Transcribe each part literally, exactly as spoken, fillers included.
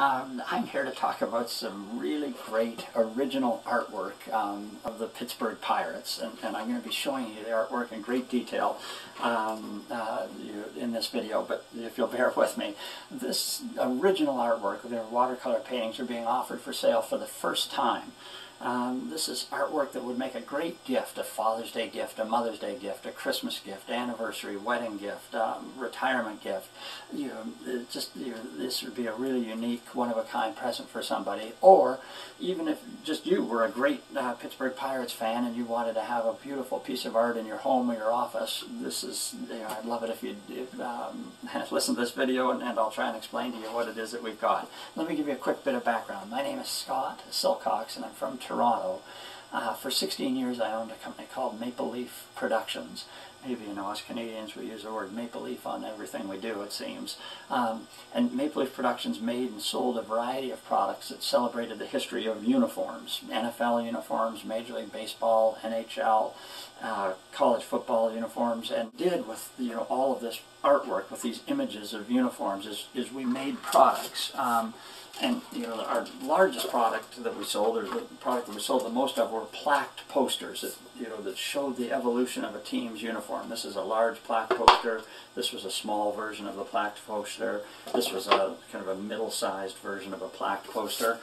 Um, I'm here to talk about some really great original artwork um, of the Pittsburgh Pirates, and, and I'm going to be showing you the artwork in great detail um, uh, in this video, but if you'll bear with me. This original artwork, their watercolor paintings, are being offered for sale for the first time. Um, this is artwork that would make a great gift, a Father's Day gift, a Mother's Day gift, a Christmas gift, anniversary, wedding gift, um, retirement gift. You know, just you know, this would be a really unique, one-of-a-kind present for somebody. Or even if just you were a great uh, Pittsburgh Pirates fan and you wanted to have a beautiful piece of art in your home or your office, this is, you know, I'd love it if you'd um, listen to this video, and, and I'll try and explain to you what it is that we've got. Let me give you a quick bit of background. My name is Scott Silcox, and I'm from Toronto. Uh, for sixteen years I owned a company called Maple Leaf Productions. Maybe you know, as Canadians, we use the word maple leaf on everything we do, it seems. Um, and Maple Leaf Productions made and sold a variety of products that celebrated the history of uniforms. N F L uniforms, Major League Baseball, N H L, uh, college football uniforms, and did with you know all of this artwork with these images of uniforms is, is we made products. Um, And you know, our largest product that we sold, or the product that we sold the most of, were plaqued posters that you know that showed the evolution of a team's uniform. This is a large plaque poster. This was a small version of the plaqued poster. This was a kind of a middle-sized version of a plaqued poster.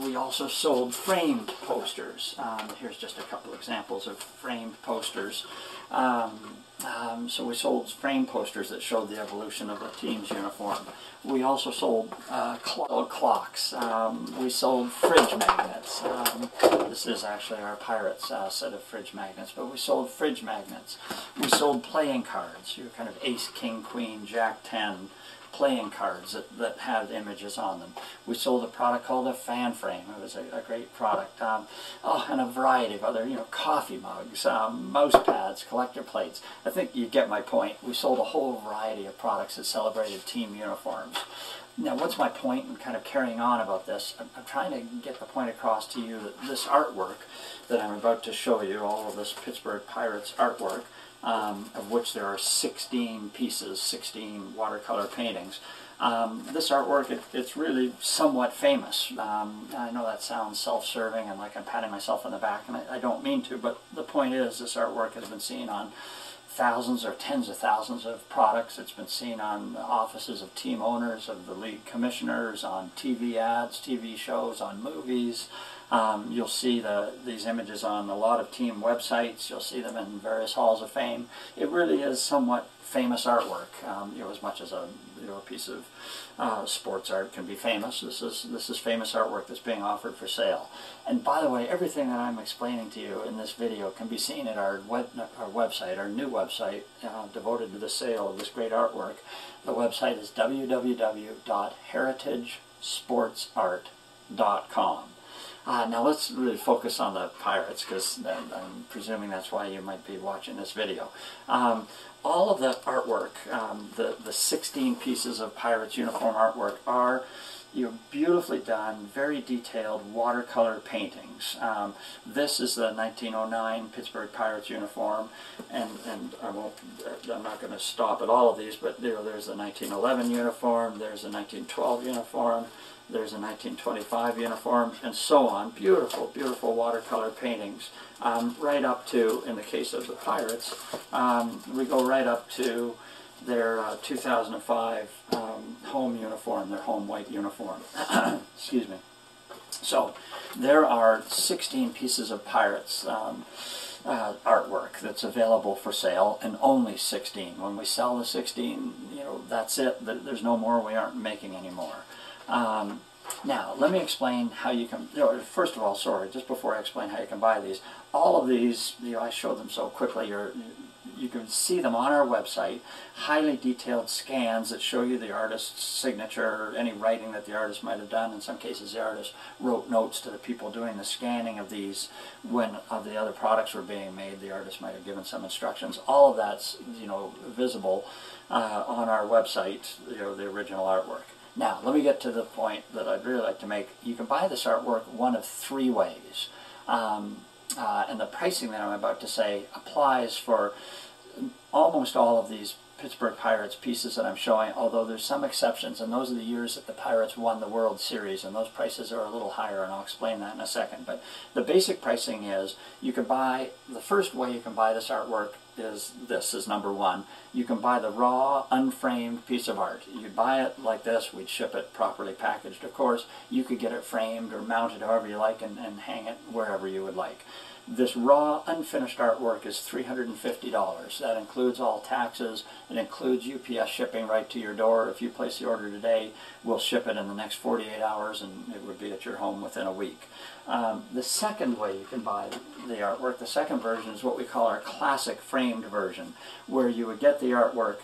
We also sold framed posters. Um, here's just a couple examples of framed posters. Um, Um, so we sold frame posters that showed the evolution of the team's uniform. We also sold uh, cl clocks. Um, we sold fridge magnets. Um, this is actually our Pirates uh, set of fridge magnets, but we sold fridge magnets. We sold playing cards, you know, kind of ace, king, queen, jack, ten. Playing cards that, that had images on them. We sold a product called a fan frame. It was a, a great product. Um, oh, and a variety of other, you know, coffee mugs, um, mouse pads, collector plates. I think you get my point. We sold a whole variety of products that celebrated team uniforms. Now, what's my point in kind of carrying on about this? I'm, I'm trying to get the point across to you that this artwork that I'm about to show you, all of this Pittsburgh Pirates artwork, Um, of which there are sixteen pieces, sixteen watercolor paintings. Um, this artwork, it, it's really somewhat famous. Um, I know that sounds self-serving and like I'm patting myself on the back, and I, I don't mean to, but the point is this artwork has been seen on thousands or tens of thousands of products. It's been seen on the offices of team owners, of the league commissioners, on T V ads, T V shows, on movies. Um, you'll see the, these images on a lot of team websites. You'll see them in various halls of fame. It really is somewhat famous artwork, um, you know, as much as a, you know, a piece of uh, sports art can be famous. This is, this is famous artwork that's being offered for sale. And by the way, everything that I'm explaining to you in this video can be seen at our, web, our website, our new website uh, devoted to the sale of this great artwork. The website is w w w dot heritage sports art dot com. Uh, now let's really focus on the Pirates, because I'm presuming that's why you might be watching this video. Um, all of the artwork, um, the, the sixteen pieces of Pirates uniform artwork are you know, beautifully done, very detailed watercolor paintings. Um, this is the nineteen oh nine Pittsburgh Pirates uniform, and, and I won't, I'm not going to stop at all of these, but you know, there's the nineteen eleven uniform, there's the nineteen twelve uniform, there's a nineteen twenty-five uniform, and so on. Beautiful, beautiful watercolor paintings. Um, right up to, in the case of the Pirates, um, we go right up to their uh, two thousand five um, home uniform, their home white uniform. Excuse me. So there are sixteen pieces of Pirates um, uh, artwork that's available for sale, and only sixteen. When we sell the sixteen, you know, that's it. There's no more. We aren't making any more. Um, now, let me explain how you can, you know, first of all, sorry, just before I explain how you can buy these, all of these, you know, I showed them so quickly, you're, you can see them on our website, highly detailed scans that show you the artist's signature, any writing that the artist might have done. In some cases, the artist wrote notes to the people doing the scanning of these when of the other products were being made. The artist might have given some instructions. All of that's, you know, visible uh, on our website, you know, the original artwork. Now, let me get to the point that I'd really like to make. You can buy this artwork one of three ways. Um, uh, and the pricing that I'm about to say applies for almost all of these Pittsburgh Pirates pieces that I'm showing, although there's some exceptions, and those are the years that the Pirates won the World Series, and those prices are a little higher, and I'll explain that in a second. But the basic pricing is, you can buy, the first way you can buy this artwork is this, is number one. You can buy the raw, unframed piece of art. You buy it like this, we'd ship it properly packaged, of course. You could get it framed or mounted however you like and, and hang it wherever you would like. This raw, unfinished artwork is three hundred fifty dollars. That includes all taxes. It includes U P S shipping right to your door. If you place the order today, we'll ship it in the next forty-eight hours, and it would be at your home within a week. Um, the second way you can buy the artwork, the second version, is what we call our classic framed version, where you would get the artwork.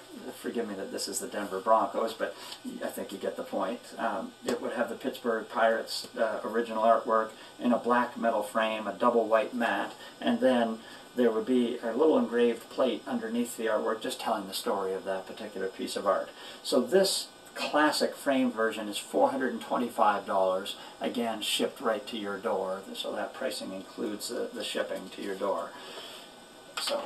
Forgive me that this is the Denver Broncos, but I think you get the point. Um, it would have the Pittsburgh Pirates uh, original artwork in a black metal frame, a double white mat, and then there would be a little engraved plate underneath the artwork just telling the story of that particular piece of art. So this classic frame version is four hundred twenty-five dollars, again shipped right to your door, so that pricing includes the, the shipping to your door. So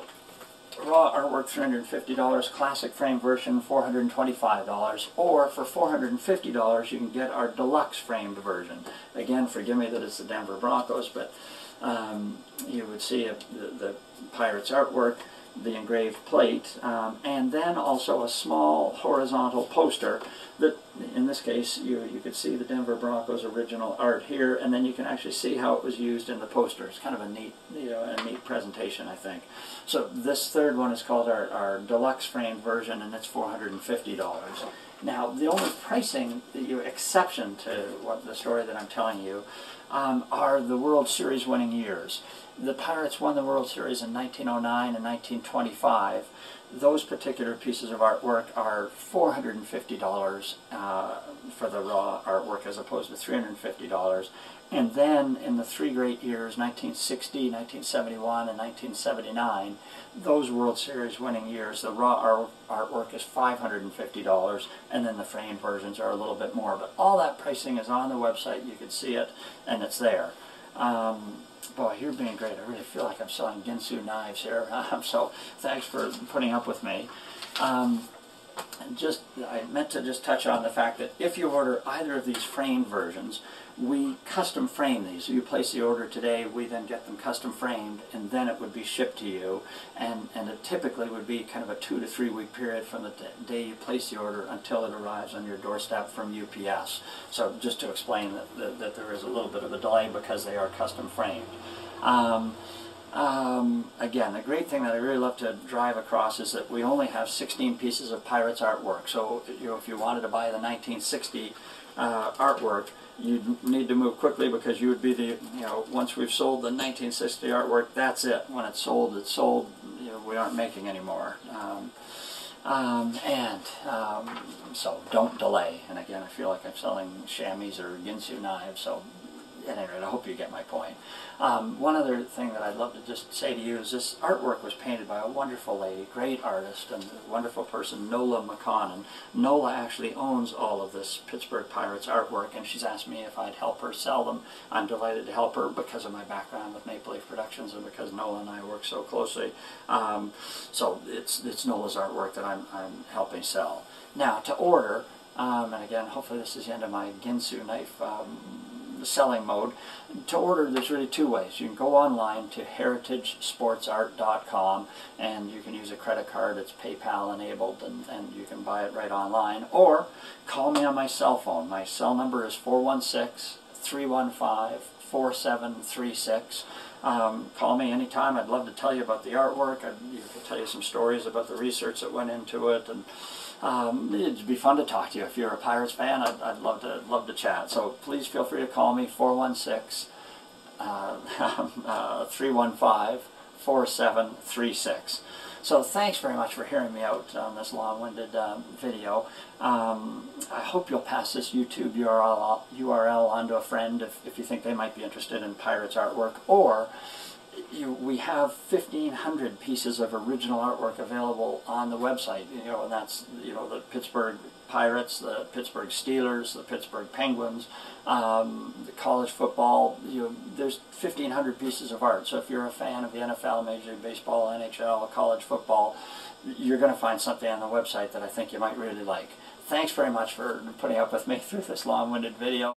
raw artwork three hundred fifty dollars, classic frame version four hundred twenty-five dollars, or for four hundred fifty dollars you can get our deluxe framed version. Again, forgive me that it's the Denver Broncos, but um, you would see a, the, the Pirates artwork, the engraved plate, um, and then also a small horizontal poster that, in this case, you, you could see the Denver Broncos original art here, and then you can actually see how it was used in the poster. It's kind of a neat, you know, a neat presentation, I think. So this third one is called our, our deluxe framed version, and it's four hundred fifty dollars. Now, the only pricing, the exception to what the story that I'm telling you, um, are the World Series winning years. The Pirates won the World Series in nineteen oh nine and nineteen twenty-five. Those particular pieces of artwork are four hundred fifty dollars uh, for the raw artwork as opposed to three hundred fifty dollars. And then in the three great years, nineteen sixty, nineteen seventy-one, and nineteen seventy-nine, those World Series winning years, the raw art artwork is five hundred fifty dollars, and then the framed versions are a little bit more. But all that pricing is on the website. You can see it, and it's there. Um, Boy, you're being great. I really feel like I'm selling Ginsu knives here. Um, so thanks for putting up with me. Um, just, I meant to just touch on the fact that if you order either of these framed versions, we custom frame these. You place the order today, we then get them custom framed, and then it would be shipped to you. And, and it typically would be kind of a two to three week period from the day you place the order until it arrives on your doorstep from U P S. So just to explain that, that, that there is a little bit of a delay because they are custom framed. Um, Um, again, the great thing that I really love to drive across is that we only have sixteen pieces of Pirates artwork. So, you know, if you wanted to buy the nineteen sixty uh, artwork, you'd need to move quickly because you would be the, you know, once we've sold the nineteen sixty artwork, that's it. When it's sold, it's sold. You know, we aren't making any more. Um, um, and um, so don't delay. And again, I feel like I'm selling chamois or Ginsu knives, so at any rate, I hope you get my point. Um, one other thing that I'd love to just say to you is this artwork was painted by a wonderful lady, great artist, and a wonderful person, Nola McConan. Nola actually owns all of this Pittsburgh Pirates artwork, and she's asked me if I'd help her sell them. I'm delighted to help her because of my background with Maple Leaf Productions and because Nola and I work so closely. Um, so it's, it's Nola's artwork that I'm, I'm helping sell. Now, to order, um, and again, hopefully this is the end of my Ginsu knife um, selling mode. To order, there's really two ways. You can go online to heritage sports art dot com, and you can use a credit card. It's PayPal enabled, and, and you can buy it right online. Or call me on my cell phone. My cell number is four one six, three one five, four seven three six. Um, call me anytime. I'd love to tell you about the artwork. I'd you could tell you some stories about the research that went into it, and Um, it'd be fun to talk to you. If you're a Pirates fan, I'd, I'd love to love to chat. So please feel free to call me, four one six, three one five, four seven three six. So thanks very much for hearing me out on this long-winded um, video. Um, I hope you'll pass this YouTube U R L, U R L onto a friend if, if you think they might be interested in Pirates artwork, or you, we have fifteen hundred pieces of original artwork available on the website, you know, and that's, you know, the Pittsburgh Pirates, the Pittsburgh Steelers, the Pittsburgh Penguins, um, the college football, you know, there's fifteen hundred pieces of art. So if you're a fan of the N F L, Major League Baseball, N H L, college football, you're going to find something on the website that I think you might really like. Thanks very much for putting up with me through this long-winded video.